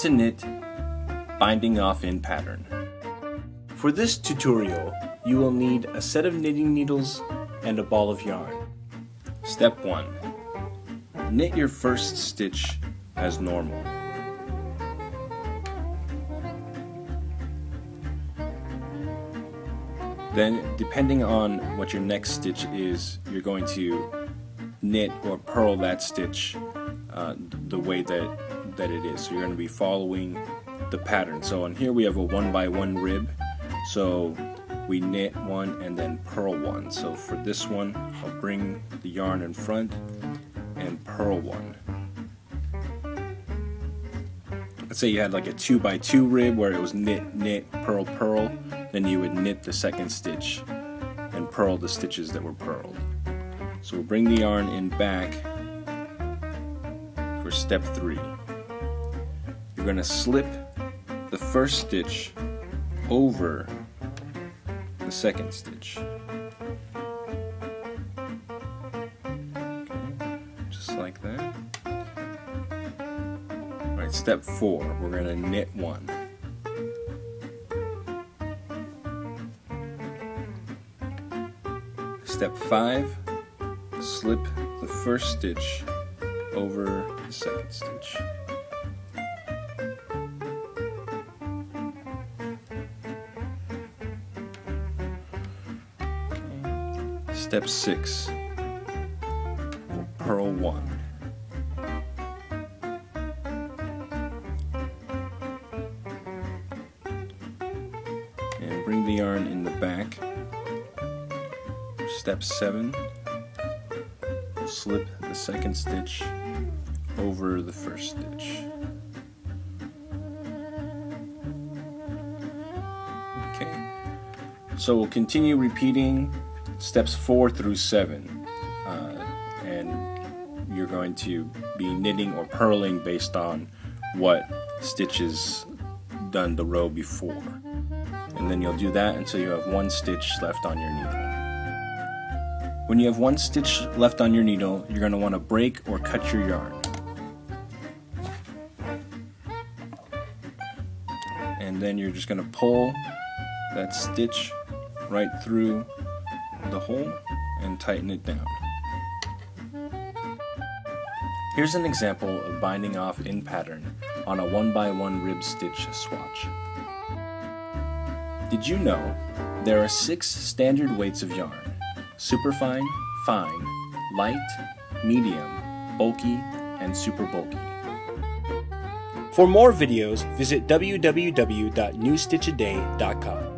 to knit, binding off in pattern. For this tutorial, you will need a set of knitting needles and a ball of yarn. Step 1. Knit your first stitch as normal. Then, depending on what your next stitch is, you're going to knit or purl that stitch the way that it is. So you're going to be following the pattern. So on here we have a 1 by 1 rib. So we knit one and then purl one. So for this one, I'll bring the yarn in front and purl one. Let's say you had like a 2 by 2 rib where it was knit, knit, purl, purl. Then you would knit the second stitch and purl the stitches that were purled. So we'll bring the yarn in back for step 3. You're going to slip the first stitch over the second stitch. Okay, just like that. All right, step 4, we're going to knit one. Step 5, slip the first stitch over the second stitch. Step 6, we'll purl one. And bring the yarn in the back. Step 7, we'll slip the second stitch over the first stitch. Okay, so we'll continue repeating steps 4 through 7, and you're going to be knitting or purling based on what stitches done the row before, and then you'll do that until you have one stitch left on your needle. When you have one stitch left on your needle, you're going to want to break or cut your yarn, and then you're just going to pull that stitch right through the hole and tighten it down. Here's an example of binding off in pattern on a 1 by 1 rib stitch swatch. Did you know there are 6 standard weights of yarn: superfine, fine, light, medium, bulky, and super bulky. For more videos, visit www.newstitchaday.com.